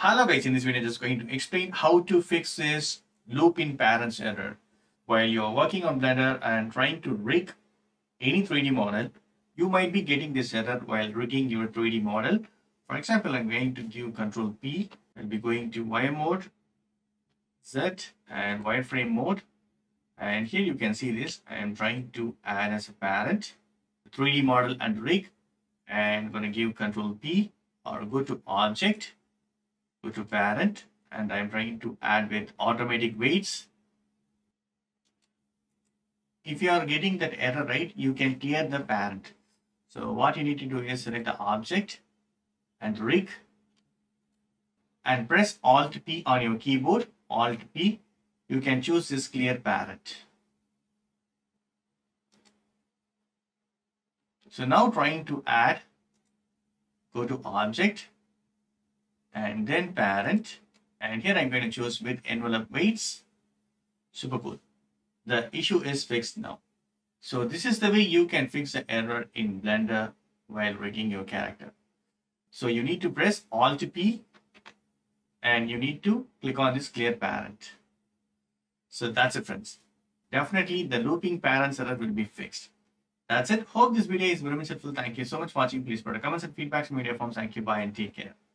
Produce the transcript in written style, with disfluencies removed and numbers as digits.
Hello guys, in this video I'm just going to explain how to fix this loop in parents error. While you're working on Blender and trying to rig any 3D model, you might be getting this error while rigging your 3D model. For example, I'm going to give Control P. I'll be going to wire mode, Z, and wireframe mode. And here you can see this. I am trying to add as a parent 3D model and rig. And I'm going to give Control P or go to Object. Go to parent, and I'm trying to add with automatic weights. If you are getting that error, right, you can clear the parent. So what you need to do is select the object and rig and press Alt P on your keyboard. Alt P, you can choose this clear parent. So now trying to add, go to object and then parent, and here I'm going to choose with envelope weights. Super cool. The issue is fixed now. So this is the way you can fix the error in Blender while rigging your character. So you need to press Alt P and you need to click on this clear parent. So that's it, friends. Definitely the looping parents error will be fixed. That's it. Hope this video is very much helpful. Thank you so much for watching. Please put a comment and feedback in media forms. Thank you. Bye and take care.